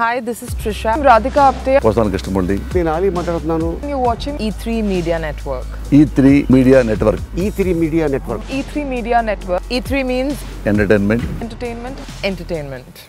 Hi, this is Trisha. I'm Radhika Apte. Vasan Krishnamurthy. Tenali Mataratnanu. You're watching E3 Media Network. E3 Media Network. E3 Media Network. E3 Media Network. E3 means entertainment. Entertainment. Entertainment.